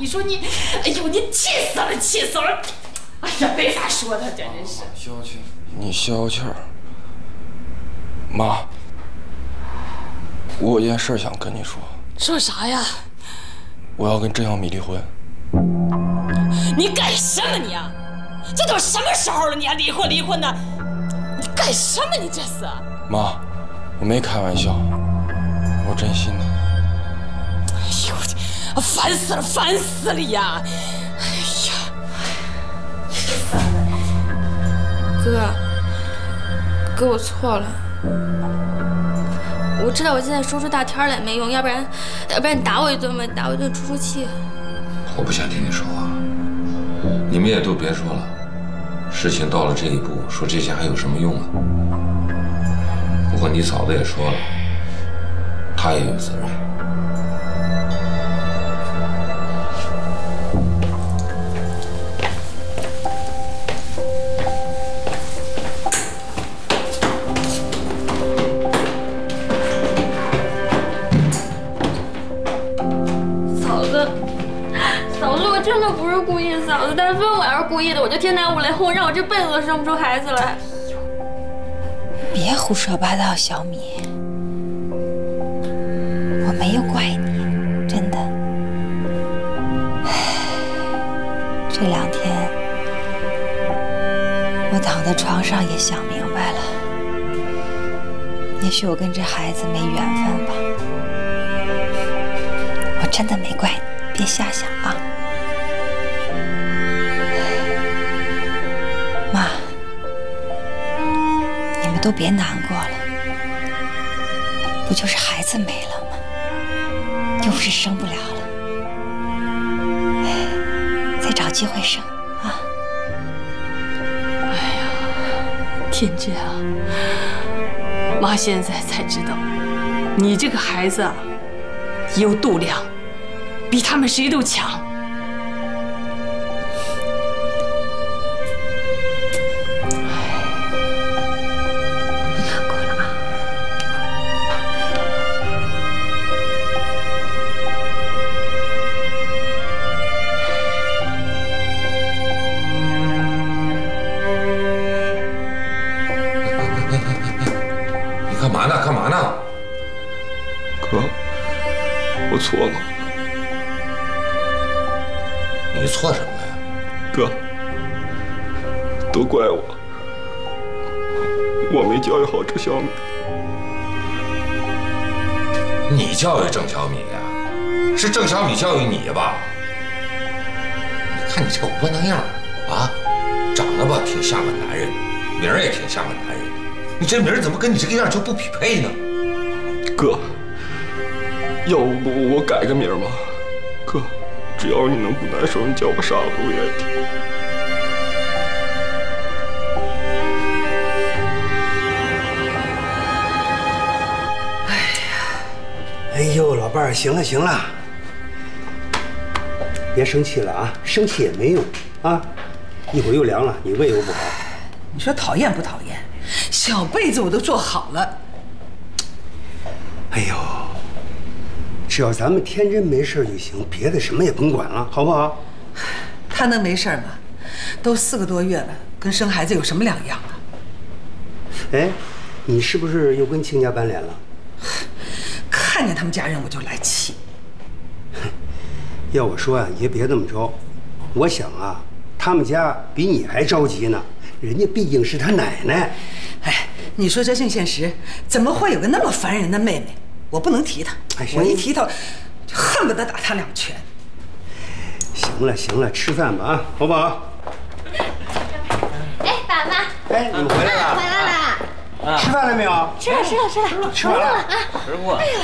你说你，哎呦，你气死了，气死了！哎呀，没法说的，简直是。消气，你消气儿。妈，我有件事想跟你说。说啥呀？我要跟郑小米离婚。你干什么你啊？这都什么时候了，你还离婚离婚的？你干什么你这是？妈，我没开玩笑，我真心的。哎呦我天！ 烦死了，烦死了呀！哎呀，哥，我错了。我知道我现在说出大天来没用，要不然你打我一顿吧，打我一顿出出气。我不想听你说话，你们也都别说了。事情到了这一步，说这些还有什么用啊？不过你嫂子也说了，她也有责任。 嫂子，但是问我要是故意的，我就天打五雷轰，让我这辈子都生不出孩子来。别胡说八道，小米，我没有怪你，真的。这两天我躺在床上也想明白了，也许我跟这孩子没缘分吧。我真的没怪你，别瞎想啊。 都别难过了，不就是孩子没了吗？又不是生不了了，再找机会生啊！哎呀，天真啊！妈现在才知道，你这个孩子啊，有度量，比他们谁都强。 错了，你错什么了呀，哥？都怪我，我没教育好郑小米。你教育郑小米呀？是郑小米教育你吧？你看你这狗窝囊样啊，长得吧挺像个男人，名儿也挺像个男人，你这名儿怎么跟你这个样就不匹配呢？哥。 要不我改个名吧，哥，只要你能不难受，你叫我啥我都愿意。哎呀，哎呦，老伴儿，行了行了，别生气了啊，生气也没用啊，一会儿又凉了，你胃又不好。你说讨厌不讨厌？小被子我都做好了。哎呦。 只要咱们天真没事就行，别的什么也甭管了，好不好？他能没事吗？都4个多月了，跟生孩子有什么两样啊？哎，你是不是又跟亲家翻脸了？看见他们家人我就来气。要我说啊，也别那么着。我想啊，他们家比你还着急呢，人家毕竟是他奶奶。哎，你说这性现实，怎么会有个那么烦人的妹妹？ 我不能提他，我一提他，恨不得打他2拳。行了行了，吃饭吧啊，好不好？哎，爸妈，哎，你们回来了，回来了。吃饭了没有？吃了吃了吃了，吃完了啊。师傅，哎呦，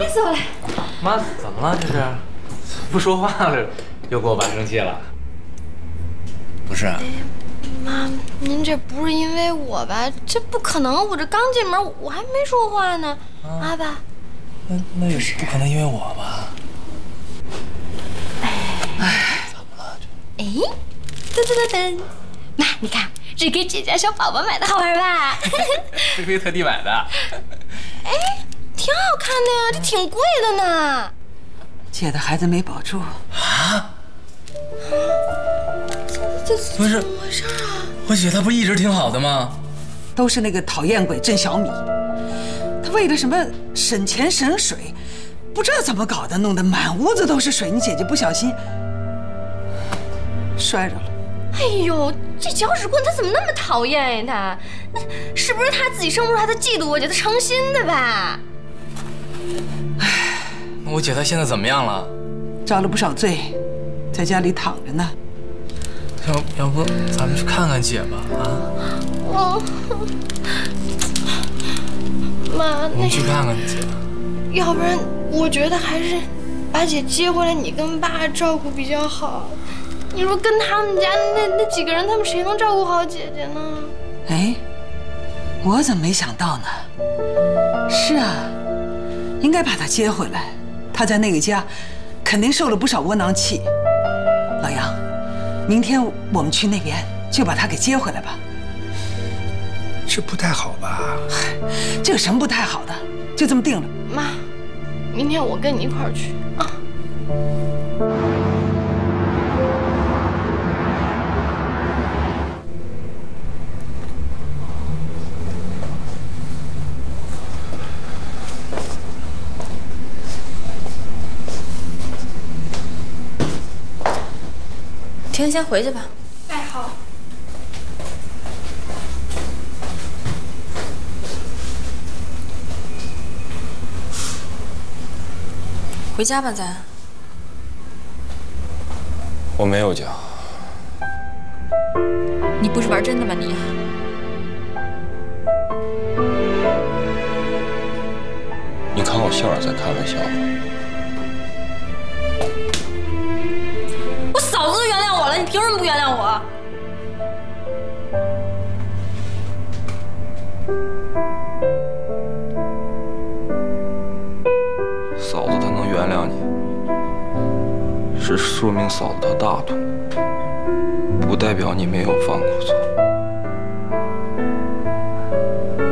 累死我了。妈，怎么了这是？不说话了，又给我玩生气了？不是。 妈，您这不是因为我吧？这不可能！我这刚进门，我还没说话呢。啊，爸，那也是不可能因为我吧？哎，怎么了？哎，噔噔噔噔，妈，你看，这给姐姐小宝宝买的好玩吧？菲菲特地买的。哎，挺好看的呀，这挺贵的呢。姐的孩子没保住啊！这不是怎么回事啊？我姐她不一直挺好的吗？都是那个讨厌鬼郑小米，他为了什么省钱省水，不知道怎么搞的，弄得满屋子都是水。你姐姐不小心摔着了。哎呦，这搅屎棍他怎么那么讨厌呀？他那是不是他自己生不出来，他嫉妒我姐，他成心的吧？ 我姐她现在怎么样了？遭了不少罪，在家里躺着呢。要不咱们去看看姐吧？啊！我妈，你去看看姐。要不然我觉得还是把姐接回来，你跟爸照顾比较好。你说跟他们家那几个人，他们谁能照顾好姐姐呢？哎，我怎么没想到呢？是啊，应该把她接回来。 他在那个家，肯定受了不少窝囊气。老杨，明天我们去那边就把他给接回来吧。这不太好吧？这有什么不太好的？就这么定了。妈，明天我跟你一块儿去啊。 婷，先回去吧。哎，好。回家吧，咱。我没有家。你不是玩真的吗？你。你看我笑话在开玩笑吗？ 你凭什么不原谅我？嫂子她能原谅你，是说明嫂子她大度，不代表你没有犯过错。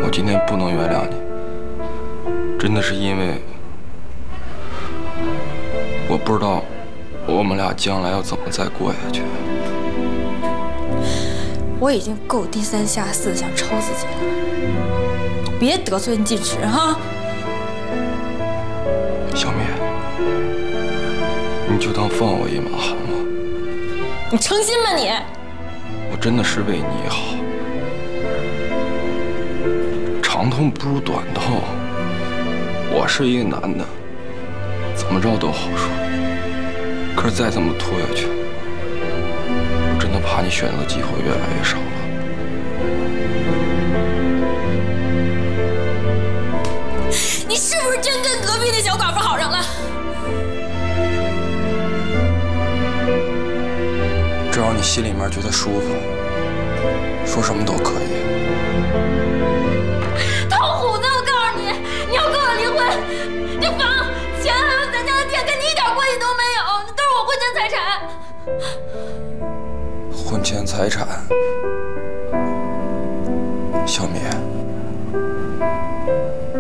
我今天不能原谅你，真的是因为我不知道。 我们俩将来要怎么再过下去？我已经够低三下四想抽自己了，别得寸进尺哈！小米，你就当放我一马好吗？你成心吗你？我真的是为你好，长痛不如短痛。我是一个男的，怎么着都好说。 可是再这么拖下去，我真的怕你选择机会越来越少了。你是不是真跟隔壁那小寡妇好上了？只要你心里面觉得舒服，说什么都可以。童虎子，我告诉你，你要跟我离婚，那房、钱还有咱家的店，跟你一点关系都没有。 财产，婚前财产，小米，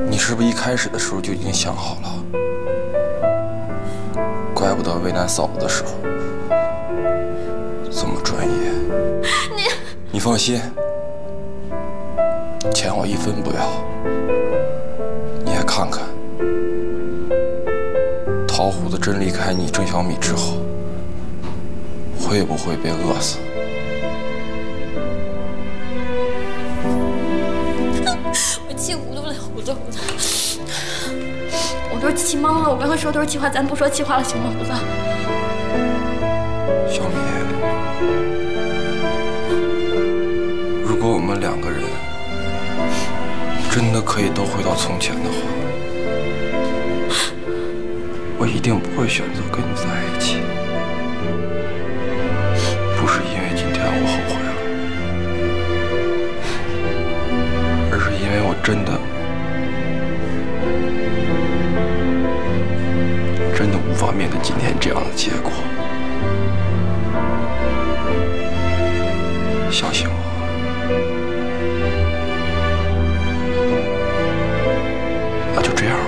你是不是一开始的时候就已经想好了？怪不得为难嫂子的时候这么专业。你放心，钱我一分不要。你也看看，桃胡子真离开你郑小米之后。 会不会被饿死？我气糊涂了，糊涂糊涂。我都气懵了，我刚才说都是气话，咱不说气话了，行吗，胡子？小米，如果我们两个人真的可以都回到从前的话，我一定不会选择跟你在一起。 不是因为今天我后悔了，而是因为我真的无法面对今天这样的结果。相信我，那就这样吧。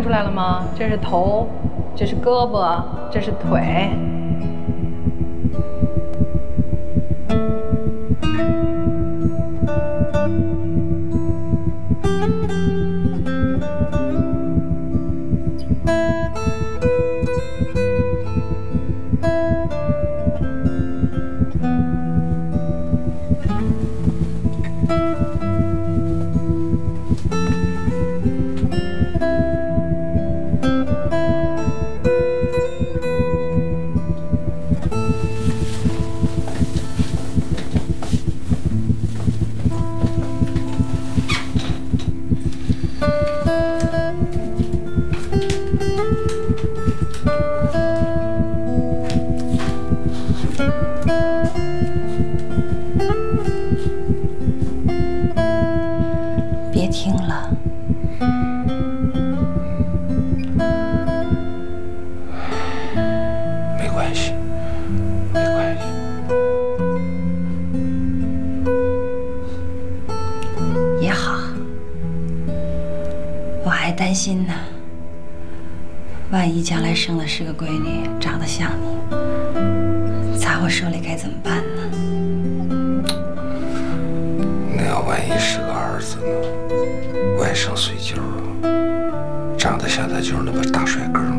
看出来了吗？这是头，这是胳膊，这是腿。担心呢，万一将来生的是个闺女，长得像你，砸我手里该怎么办呢？那要万一是个儿子呢？外甥随舅啊，长得像他就是那个大帅哥吗？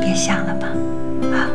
别想了吧，啊。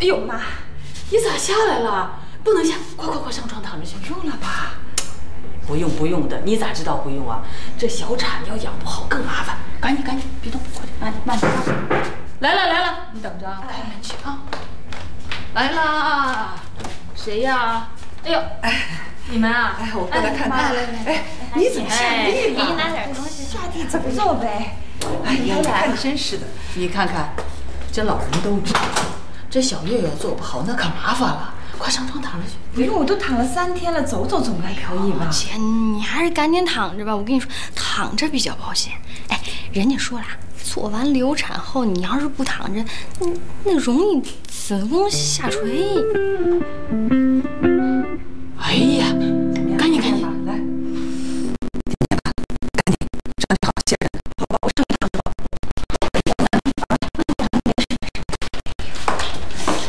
哎呦妈，你咋下来了？不能下，快上床躺着去。用了吧？不用的，你咋知道不用啊？这小产要养不好更麻烦，赶紧，别动，快点，慢点。来了，你等着，开门去啊。来了，谁呀？哎呦，你们啊？哎，我过来看看。哎，你怎么下地了？给你拿点东西。下地走走呗。哎呀，看真是的，你看看，这老人都知道。 这小月月做不好，那可麻烦了。快上床躺着去。不用，我都躺了3天了，走总该可以吧？姐，你还是赶紧躺着吧。我跟你说，躺着比较保险。哎，人家说了，做完流产后，你要是不躺着，那容易子宫下垂。哎呀，赶紧，来，赶紧，整理好些人，好吧，我上去躺着吧。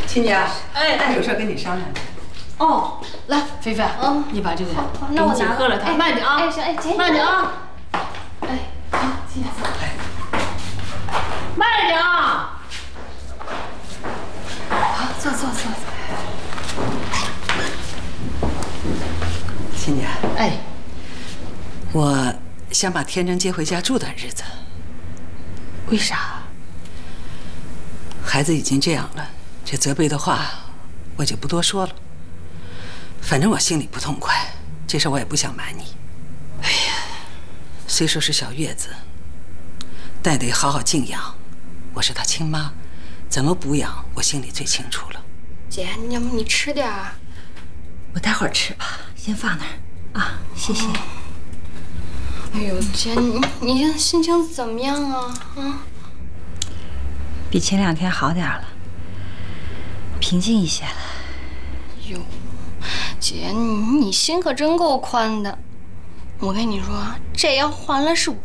亲家，哎，有事跟你商量。哦，来，菲菲，嗯，你把这个，那我姐喝了它，慢点啊，哎，行，哎，姐，慢点啊，哎，好，亲家，哎，慢点啊，好，坐。亲家，哎，我想把天真接回家住段日子。为啥？孩子已经这样了。 这责备的话，我就不多说了。反正我心里不痛快，这事我也不想瞒你。哎呀，虽说是小月子，但得好好静养。我是她亲妈，怎么补养，我心里最清楚了。姐，要不你吃点儿？我待会儿吃吧，先放那儿啊。谢谢。哎呦，姐，你现在心情怎么样啊？啊？比前2天好点了。 平静一些了。哟，姐，你心可真够宽的。我跟你说，这要换了是我，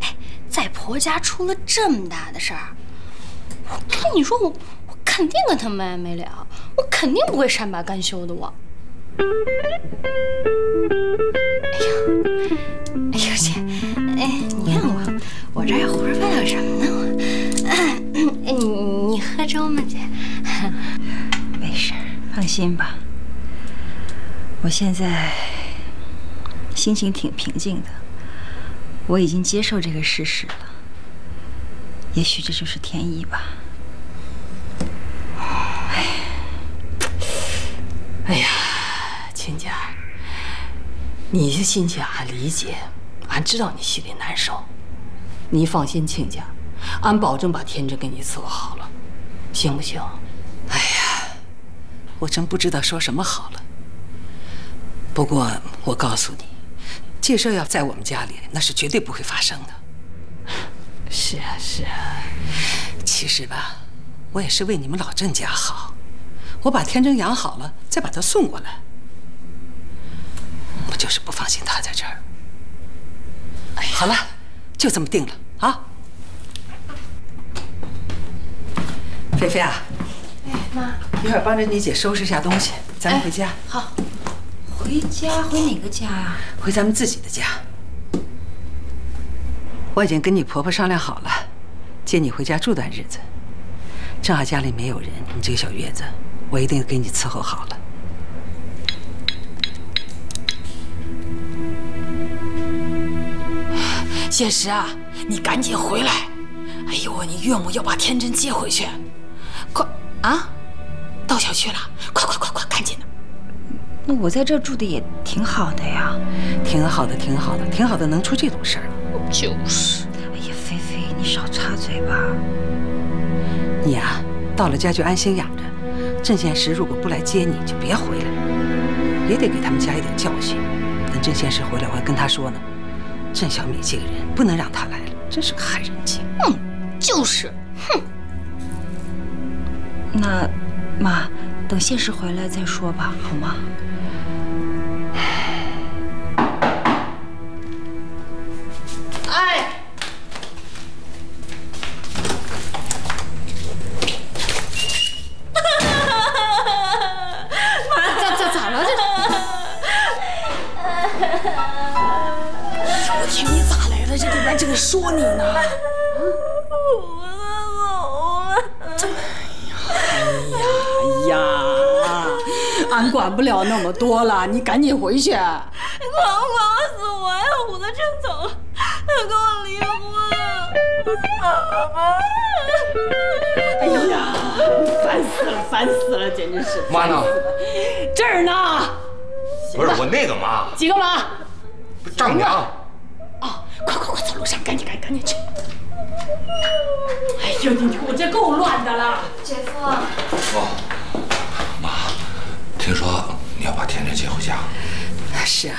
哎，在婆家出了这么大的事儿，我跟你说，我肯定跟他们爱没了，我肯定不会善罢甘休的。我。哎呦姐，哎，你看我这还胡说八道什么呢？我。哎，你喝粥吗，姐？没事，放心吧。我现在心情挺平静的，我已经接受这个事实了。也许这就是天意吧。哎呀，亲家，你的心情俺理解，俺知道你心里难受。 你放心，亲家，俺保证把天真给你伺候好了，行不行？哎呀，我真不知道说什么好了。不过我告诉你，这事要在我们家里，那是绝对不会发生的。是啊，是啊。其实吧，我也是为你们老郑家好，我把天真养好了，再把他送过来。我就是不放心他在这儿。哎呀，好了。 就这么定了啊！菲菲啊，哎妈，一会儿帮着你姐收拾一下东西，咱们回家。好，回家回哪个家呀？回咱们自己的家。我已经跟你婆婆商量好了，接你回家住段日子。正好家里没有人，你这个小月子，我一定给你伺候好了。 谢石啊，你赶紧回来！哎呦，你岳母要把天真接回去，快啊，到小区了，快，赶紧的！那我在这住的也挺好的呀，挺好的，能出这种事儿？就是。哎呀，菲菲，你少插嘴吧。你啊，到了家就安心养着。郑先生如果不来接你，就别回来，也得给他们家一点教训。等郑先生回来，我还跟他说呢。 郑小米这个人不能让他来了，真是个害人精。嗯，就是，哼。那，妈，等谢氏回来再说吧，好吗？哎，妈，咋了这？ 我听你咋来了？这里边正说你呢。啊！哎呀！俺管不了那么多了，你赶紧回去。管死我呀！虎子正走，他跟我离婚。哎呀！烦死了，简直是。妈呢？这儿呢。不是我那个妈。几个妈？丈母娘。 快，走楼上，赶紧去！哎呦，你我这够乱的了。姐夫，妈，听说你要把天真接回家？是啊，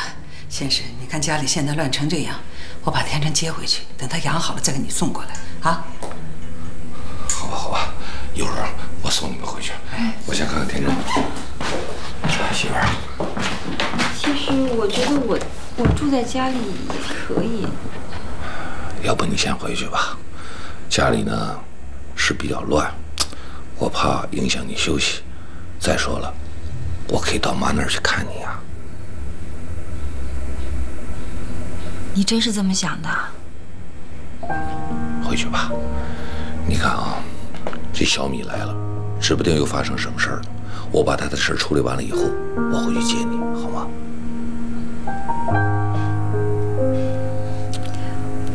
先生，你看家里现在乱成这样，我把天真接回去，等他养好了再给你送过来啊。好吧，一会儿我送你们回去。我先看看天真。媳妇儿。其实我觉得我住在家里也可以。要不你先回去吧，家里呢是比较乱，我怕影响你休息。再说了，我可以到妈那儿去看你啊。你真是这么想的？回去吧，你看啊，这小米来了，指不定又发生什么事儿了。我把他的事处理完了以后，我回去接你，好吗？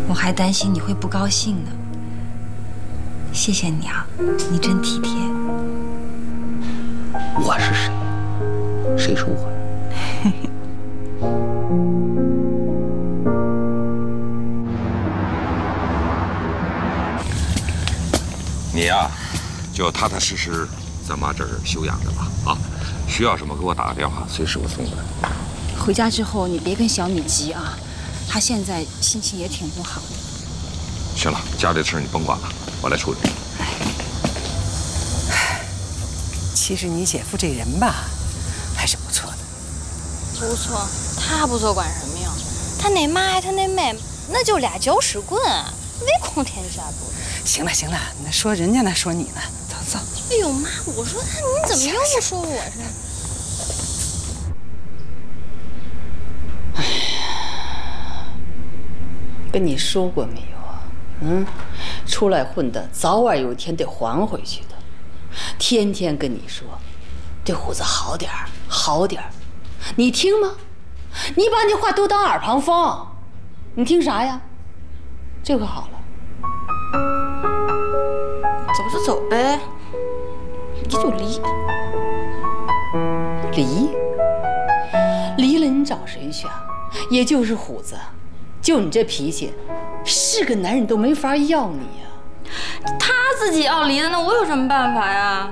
我还担心你会不高兴呢。谢谢你啊，你真体贴。我是谁？谁是我？你呀，就踏踏实实在妈这儿休养着吧。啊，需要什么给我打个电话，随时我送过来。回家之后你别跟小米急啊。 他现在心情也挺不好的。行了，家里的事你甭管了，我来处理。其实你姐夫这人吧，还是不错的。不错，他不错管什么呀？他那妈还他那妹，那就俩搅屎棍，唯恐天下不仁。行了，那说人家呢，说你呢，走。哎呦妈，我说他，你怎么又说我呢？ 跟你说过没有啊？嗯，出来混的，早晚有一天得还回去的。天天跟你说，对虎子好点儿，好点儿，你听吗？你把你话都当耳旁风，你听啥呀？这回好了，走就走呗，你就离。离？离了你找谁去啊？也就是虎子，就你这脾气，是个男人都没法要你呀。他自己要离的，那我有什么办法呀？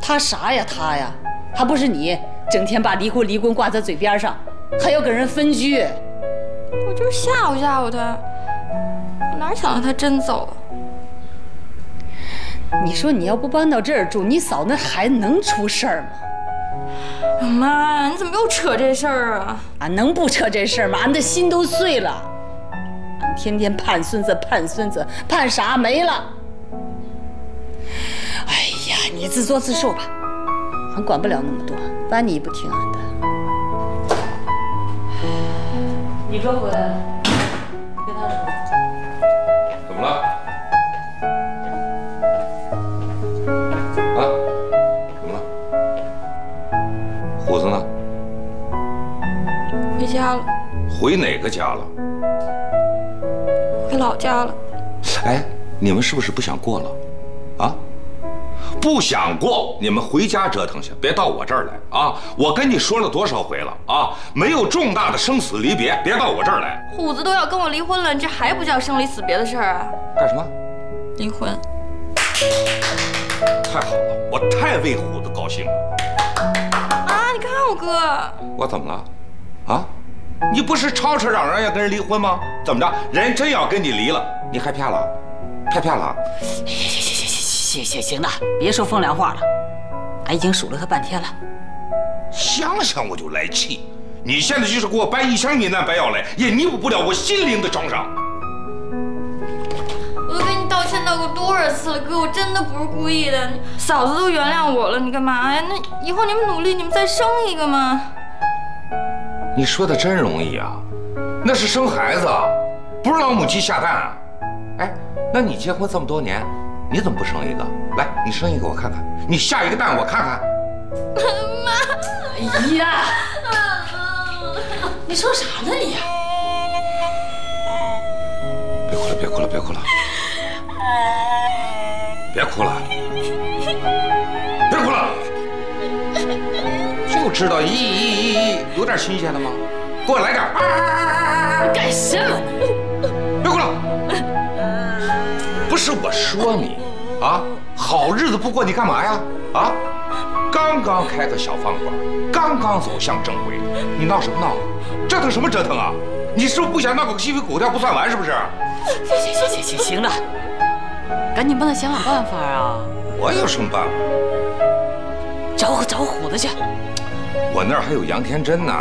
他啥呀？他呀，还不是你整天把离婚离婚挂在嘴边上，还要跟人分居。我就是吓唬吓唬他，我哪想到他真走？你说你要不搬到这儿住，你嫂那孩子能出事儿吗？ 妈，你怎么又扯这事儿啊？俺能不扯这事儿吗？俺的心都碎了。俺天天盼孙子，盼孙子，盼啥没了？哎呀，你自作自受吧，俺管不了那么多。万一不听俺的，你这回跟他说怎么了？啊？怎么了？ 虎子呢？回家了。回哪个家了？回老家了。哎，你们是不是不想过了？啊？不想过，你们回家折腾去，别到我这儿来啊！我跟你说了多少回了啊？没有重大的生死离别，别到我这儿来。虎子都要跟我离婚了，你这还不叫生离死别的事儿啊？干什么？离婚。太好了，我太为虎子高兴了。 你看我哥，我怎么了？啊，你不是吵吵嚷嚷要跟人离婚吗？怎么着，人真要跟你离了，你害怕了？害怕了？行的，别说风凉话了，俺已经数了他半天了。想想我就来气，你现在就是给我搬一箱你那白药来，也弥补不了我心灵的创伤。我都跟你道歉道过多少次了，哥，我真的不是故意的。 嫂子都原谅我了，你干嘛呀？那以后你们努力，你们再生一个嘛。你说的真容易啊，那是生孩子，不是老母鸡下蛋啊。哎，那你结婚这么多年，你怎么不生一个？来，你生一个我看看，你下一个蛋我看看。妈！哎呀，你说啥呢你？别哭了，别哭了，别哭了，别哭了。 别哭了，就知道咦，有点新鲜的吗？给我来点！干什么？别哭了，不是我说你啊，好日子不过你干嘛呀？啊，刚刚开个小饭馆，刚刚走向正轨，你闹什么闹？折腾什么折腾啊？你是不是不想闹个鸡飞狗跳不算完是不是？行了，赶紧帮他想想办法啊！ 我有什么办法？找虎子去。我那儿还有杨天真呢。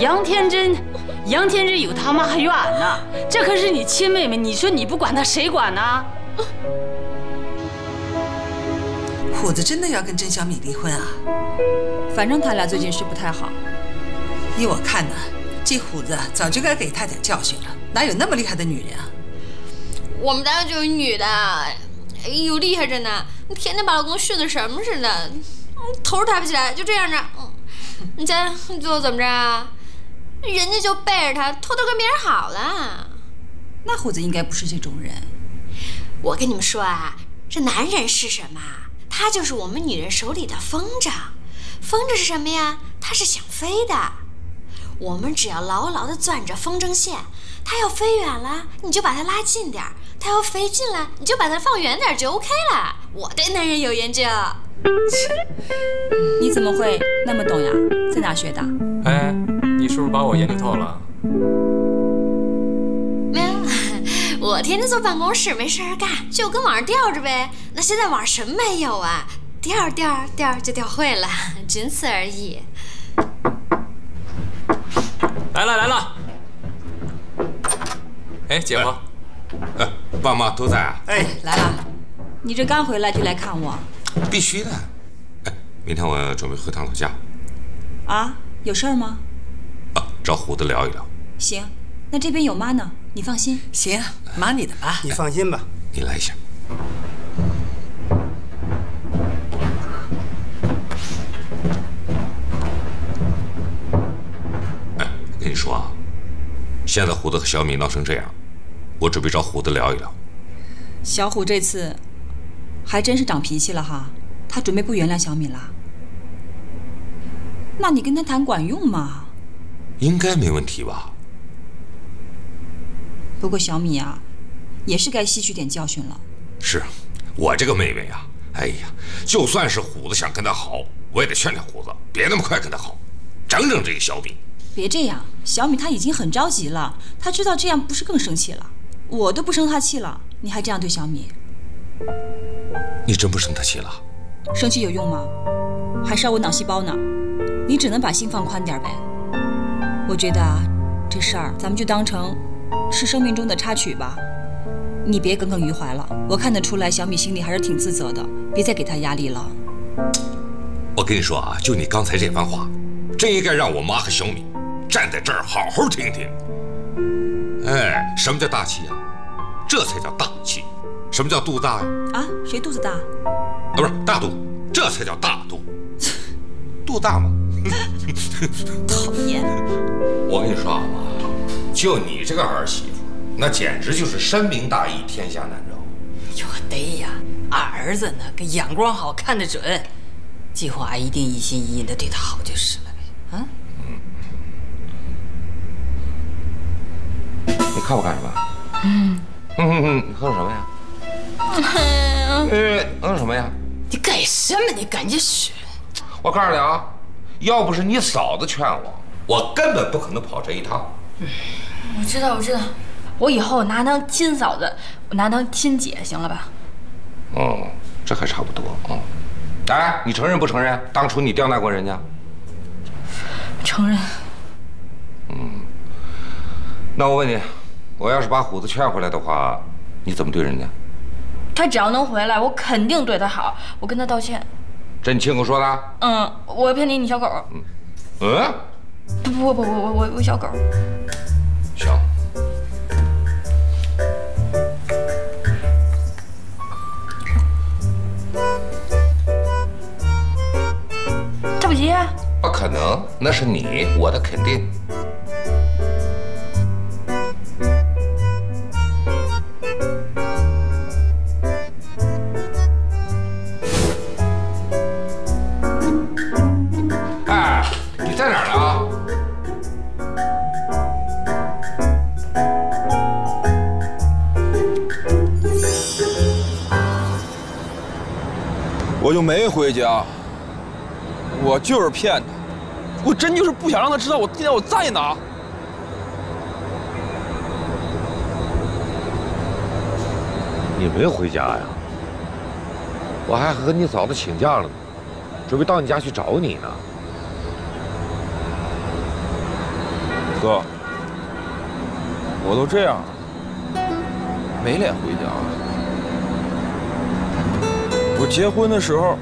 杨天真有他妈还有俺呢。这可是你亲妹妹，你说你不管她，谁管呢？虎子真的要跟甄小米离婚啊？反正他俩最近是不太好。依我看呢，这虎子早就该给他点教训了。哪有那么厉害的女人啊？我们家就有女的。 哎呦，厉害着呢！你天天把老公训得什么似的，头都抬不起来，就这样着。你家最后怎么着啊？人家就背着他，偷偷跟别人好了。那虎子应该不是这种人。我跟你们说啊，这男人是什么？他就是我们女人手里的风筝。风筝是什么呀？它是想飞的。我们只要牢牢地攥着风筝线，它要飞远了，你就把它拉近点儿。 他要飞进来，你就把他放远点就 OK 了。我对男人有研究。你怎么会那么懂呀？在哪学的？哎，你是不是把我研究透了？没有，我天天坐办公室没事儿干，就跟网上吊着呗。那现在网上什么没有啊？吊就吊会了，仅此而已。来了。哎，姐夫。 爸妈都在啊！哎，来了，你这刚回来就来看我，必须的。哎，明天我准备回趟老家。啊，有事儿吗？啊，找虎子聊一聊。行，那这边有妈呢，你放心。行，忙你的吧，你放心吧。你来一下。 现在虎子和小米闹成这样，我准备找虎子聊一聊。小虎这次还真是长脾气了哈，他准备不原谅小米了。那你跟他谈管用吗？应该没问题吧。不过小米啊，也是该吸取点教训了。是，我这个妹妹啊，哎呀，就算是虎子想跟她好，我也得劝劝虎子，别那么快跟她好，整整这个小米。 别这样，小米他已经很着急了，他知道这样不是更生气了？我都不生他气了，你还这样对小米？你真不生他气了？生气有用吗？还伤我脑细胞呢。你只能把心放宽点呗。我觉得啊，这事儿咱们就当成是生命中的插曲吧。你别耿耿于怀了，我看得出来小米心里还是挺自责的，别再给他压力了。我跟你说啊，就你刚才这番话，真应该让我妈和小米。 站在这儿好好听听，哎，什么叫大气啊？这才叫大气。什么叫肚大呀？啊，谁肚子大？啊，不是大肚，这才叫大肚。肚大吗？讨厌！我跟你说啊，妈，就你这个儿媳妇，那简直就是深明大义，天下难找。哟，对呀，儿子呢，跟眼光好看得准，计划一定一心一意的对他好就是了呗，啊。 你看我干什么？你哼什么呀？什么呀？你干什么？你赶紧学！我告诉你啊，要不是你嫂子劝我，我根本不可能跑这一趟。我知道，我知道，我以后拿当亲嫂子，我拿当亲姐，行了吧？嗯，这还差不多啊。哎，你承认不承认？当初你刁难过人家？承认。嗯。 那我问你，我要是把虎子劝回来的话，你怎么对人家？他只要能回来，我肯定对他好，我跟他道歉。这你亲口说的？嗯，我骗你，你小狗。嗯？不，我小狗。行。这不急？不可能，那是你，我的肯定。 我就没回家，我就是骗他，我真就是不想让他知道我今天我在哪。你没回家呀？我还和你嫂子请假了呢，准备到你家去找你呢。哥，我都这样了，没脸回家了。 我结婚的时候，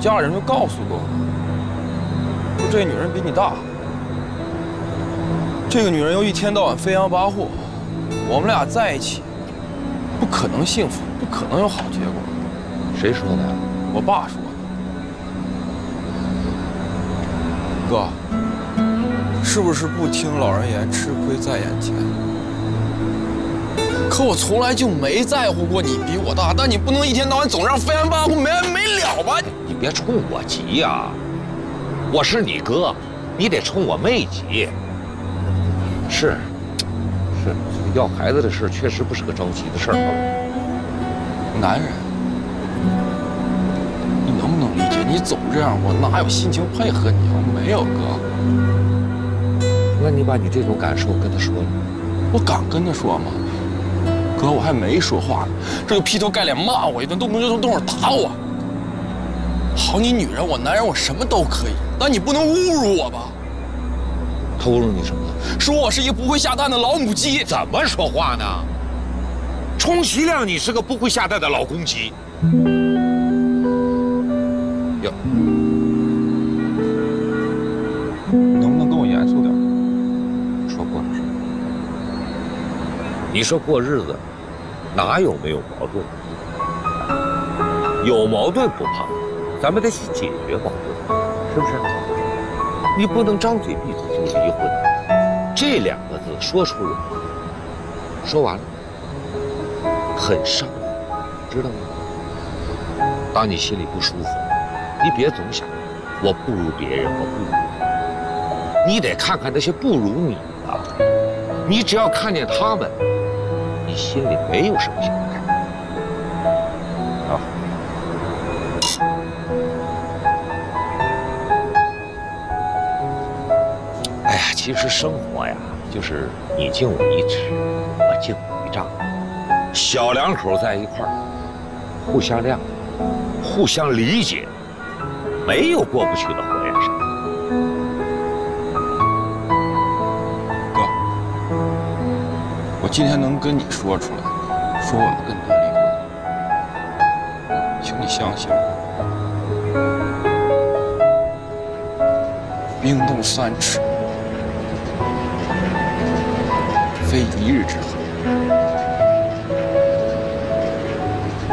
家人就告诉过我，说这女人比你大。这个女人又一天到晚飞扬跋扈，我们俩在一起，不可能幸福，不可能有好结果。谁说的？我爸说的。哥，是不是不听老人言，吃亏在眼前？可我从来就没在乎过你比我大，但你不能一天到晚总让飞扬跋扈没完没了吧？你别冲我急呀、啊，我是你哥，你得冲我妹急。是，要孩子的事确实不是个着急的事儿。男人，你能不能理解？你总这样，我哪有心情配合你？我没有哥。那你把你这种感受跟他说了？我敢跟他说吗？ 哥，我还没说话呢，这就劈头盖脸骂我一顿，动不动就动手打我。好，你女人，我男人，我什么都可以，但你不能侮辱我吧？他侮辱你什么了？说我是一个不会下蛋的老母鸡。怎么说话呢？充其量你是个不会下蛋的老公鸡。哟，能不能跟我严肃点？说过了。 你说过日子，哪有没有矛盾？有矛盾不怕，咱们得去解决矛盾，是不是？你不能张嘴闭嘴就离婚，这两个字说出来，说完了，很伤人，知道吗？当你心里不舒服，你别总想我不如别人，我不如你，你得看看那些不如你的。 你只要看见他们，你心里没有什么想法。啊！哎呀，其实生活呀，就是你敬我一尺，我敬你一丈。小两口在一块儿，互相谅解，互相理解，没有过不去的火焰山。 我今天能跟你说出来，说我们跟他离婚，请你相信我。冰冻三尺，非一日之寒。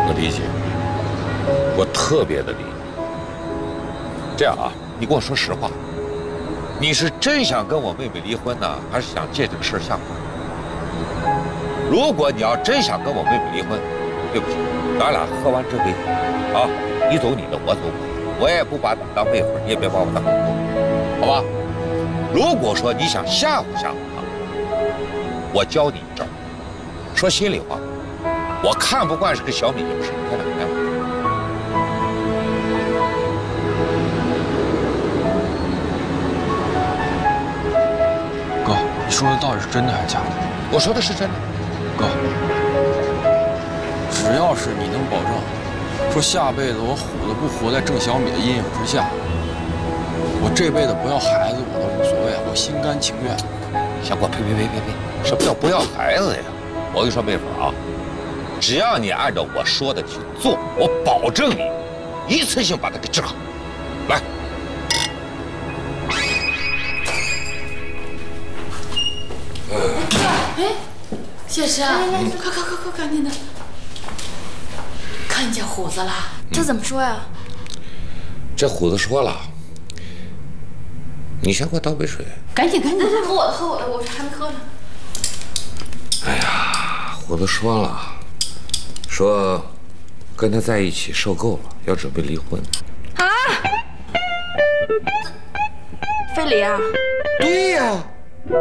我理解，我特别的理解。这样啊，你跟我说实话，你是真想跟我妹妹离婚呢，还是想借这个事儿吓唬我？ 如果你要真想跟我妹妹离婚，对不起，咱俩喝完这杯，啊，你走你的，我走我的，我也不把你当妹夫，你也别把我当老公，好吧？如果说你想吓唬吓唬他，我教你一招。说心里话，我看不惯是个小米就是，你看哪个？ 你说的到底是真的还是假的？我说的是真的，哥。只要是你能保证，说下辈子我虎子不活在郑小米的阴影之下，我这辈子不要孩子我都无所谓，我心甘情愿。小郭，呸！什么叫不要孩子呀？我跟你说，妹夫啊，只要你按照我说的去做，我保证你一次性把它给治好。来。 哎，谢师啊，快，赶紧的！看见虎子了，这怎么说呀？这虎子说了，你先给我倒杯水。赶紧，喝我的，我还没喝呢。哎呀，虎子说了，说跟他在一起受够了，要准备离婚。啊？非离啊？对呀。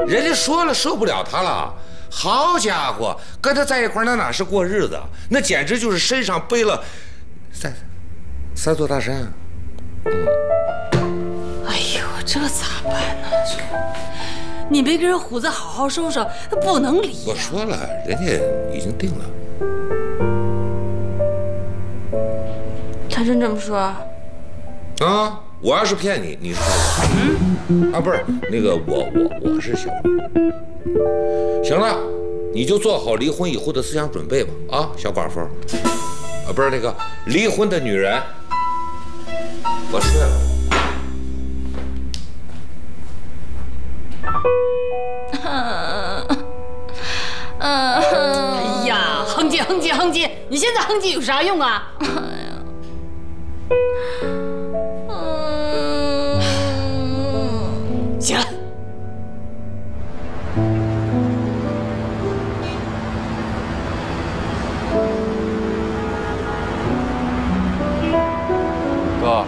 人家说了受不了他了，好家伙，跟他在一块儿那哪是过日子，那简直就是身上背了三座大山。哎呦，这咋办呢？这你别跟人虎子好好说说，他不能离。我说了，人家已经定了。他真这么说？啊。 我要是骗你，你是小鬼。啊，不是那个我是小鬼。行了，你就做好离婚以后的思想准备吧。啊，小寡妇，啊，不是那个离婚的女人。我睡了。哎呀，哼唧，你现在哼唧有啥用啊？ 行了，哥，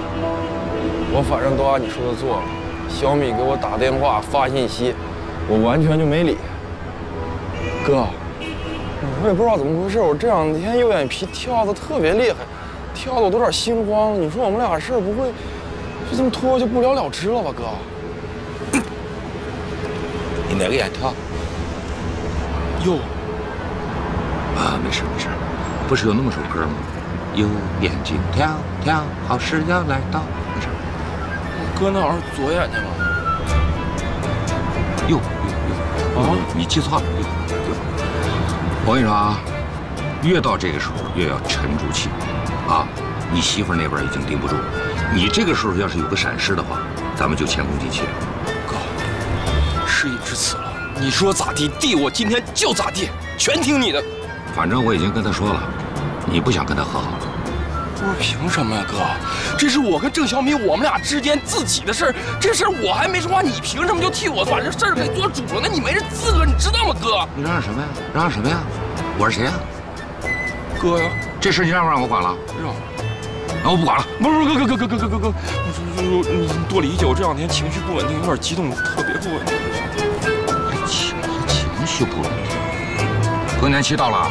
我反正都按你说的做了。小米给我打电话发信息，我完全就没理。哥，我也不知道怎么回事，我这两天右眼皮跳的特别厉害，跳的我都有点心慌。你说我们俩事儿不会就这么拖就不了了之了吧，哥？ 哪个眼跳？右。啊，没事，不是有那么首歌吗？右眼睛跳，好事要来到。没事。哥，那玩意儿左眼睛吗？右。啊，你记错了，右。我跟你说啊，越到这个时候越要沉住气，啊，你媳妇那边已经盯不住，你这个时候要是有个闪失的话，咱们就前功尽弃了。 事已至此了，你说咋地，我今天就咋地，全听你的。反正我已经跟他说了，你不想跟他和好了。我凭什么呀，哥？这是我跟郑小敏我们俩之间自己的事儿，这事儿我还没说话，你凭什么就替我把这事儿给做主了？那你没这资格，你知道吗，哥？你嚷嚷什么呀？嚷嚷什么呀？我是谁呀？哥呀！这事你让不让我管了？让。那我不管了。不，哥，你多理解，我这两天情绪不稳定，有点激动，特别不稳定。情绪不稳定，更年期到了。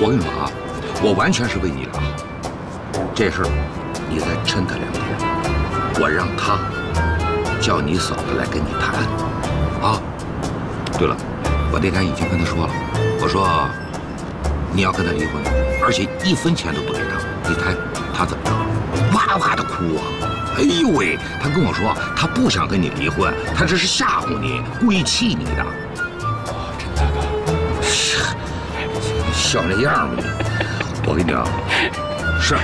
我跟你说啊。 我完全是为你俩，这事儿你再抻他两天，我让他叫你嫂子来跟你谈，啊。对了，我那天已经跟他说了，我说你要跟他离婚，而且一分钱都不给他，你猜他怎么着？哇哇的哭啊！哎呦喂，他跟我说他不想跟你离婚，他这是吓唬你，故意气你的。哦，真的吗？笑那样吧你。 我跟你讲，是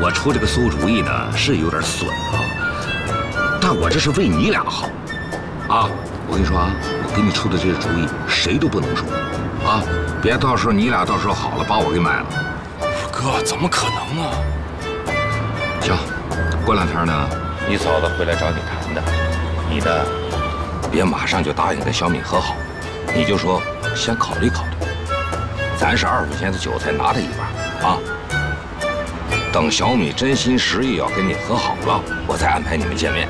我出这个馊主意呢，是有点损啊。但我这是为你俩好，啊！我跟你说啊，我给你出的这个主意，谁都不能说，啊！别到时候你俩到时候好了，把我给卖了。哥，怎么可能呢？行，过两天呢，你嫂子回来找你谈的，你呢，别马上就答应跟小敏和好，你就说先考虑考虑，咱是25块钱的韭菜，拿他一半。 啊！等小米真心实意要跟你和好了，我再安排你们见面。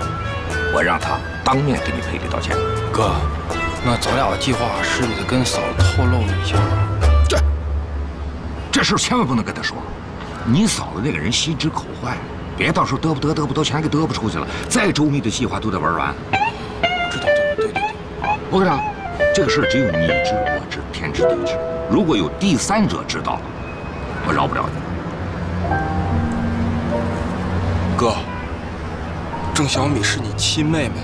我让他当面给你赔礼道歉。哥，那咱俩的计划是不是得跟嫂子透露一下？这事千万不能跟他说。你嫂子那个人心直口快，别到时候得不到钱给得不出去了，再周密的计划都得玩完。知道，对。啊，我跟你讲，这个事只有你知我知天知地知，如果有第三者知道了。 我饶不了你，哥。郑小米是你亲妹妹，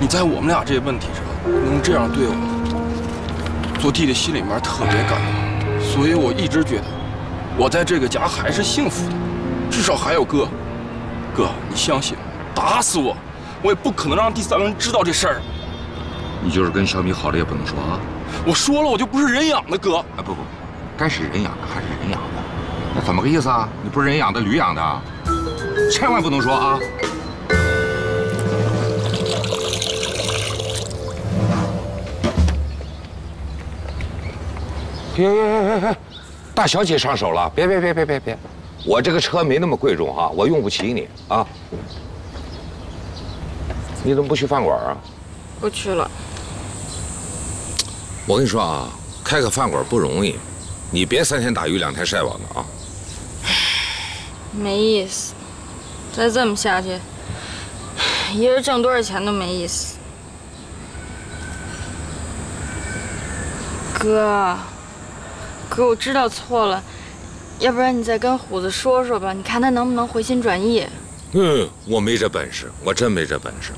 你在我们俩这些问题上能这样对我，做弟弟心里面特别感动。所以我一直觉得，我在这个家还是幸福的，至少还有哥。哥，你相信我，打死我，我也不可能让第三个人知道这事儿。你就是跟小米好了也不能说啊。我说了，我就不是人养的，哥。啊，不。 该是人养的还是人养的，那怎么个意思啊？你不是人养的，驴养的，千万不能说啊！别，大小姐上手了，别！我这个车没那么贵重啊，我用不起你啊。你怎么不去饭馆啊？不去了。我跟你说啊，开个饭馆不容易。 你别3天打鱼2天晒网的啊！没意思，再这么下去，一人挣多少钱都没意思。哥，我知道错了，要不然你再跟虎子说说吧，你看他能不能回心转意？我没这本事，我真没这本事。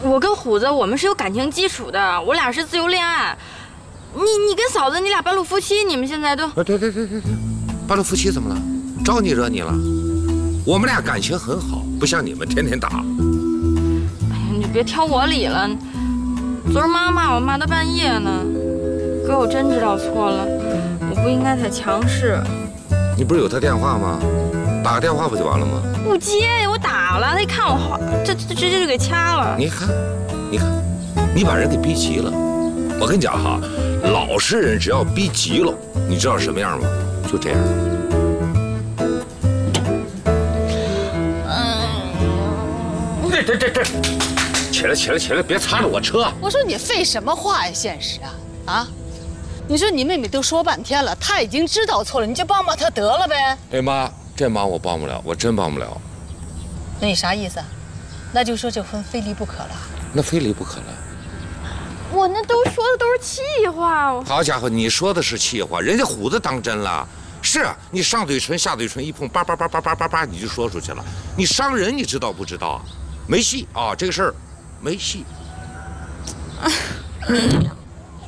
我跟虎子我们是有感情基础的，我俩是自由恋爱。 你跟嫂子，你俩半路夫妻，你们现在都……对，半路夫妻怎么了？招你惹你了？我们俩感情很好，不像你们天天打。哎呀，你别挑我理了。昨儿妈骂我骂到半夜呢。哥，我真知道错了，我不应该太强势。你不是有他电话吗？打个电话不就完了吗？不接呀，我打了，他一看我好，这直接就给掐了。你看，你把人给逼急了。 我跟你讲哈，老实人只要逼急了，你知道什么样吗？就这样。这，起来，别擦着我车！我说你废什么话呀，现实啊啊！你说你妹妹都说半天了，她已经知道错了，你就帮帮她得了呗。哎妈，这忙我帮不了，我真帮不了。那你啥意思啊？那就说这婚非离不可了。那非离不可了。 我那都说的都是气话，好家伙，你说的是气话，人家虎子当真了。是你上嘴唇下嘴唇一碰，叭叭叭，你就说出去了。你伤人，你知道不知道？没戏啊，这个事儿没戏。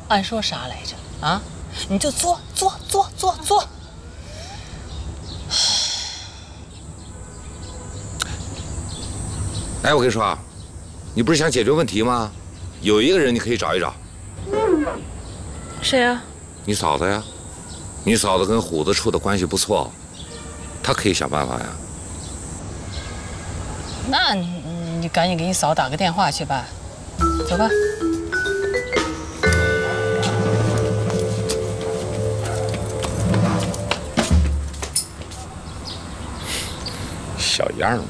俺说啥来着啊？你就作。哎，我跟你说啊，你不是想解决问题吗？ 有一个人你可以找一找，谁呀？你嫂子呀。你嫂子跟虎子处的关系不错，她可以想办法呀。那你赶紧给你嫂打个电话去吧，走吧。 小样儿。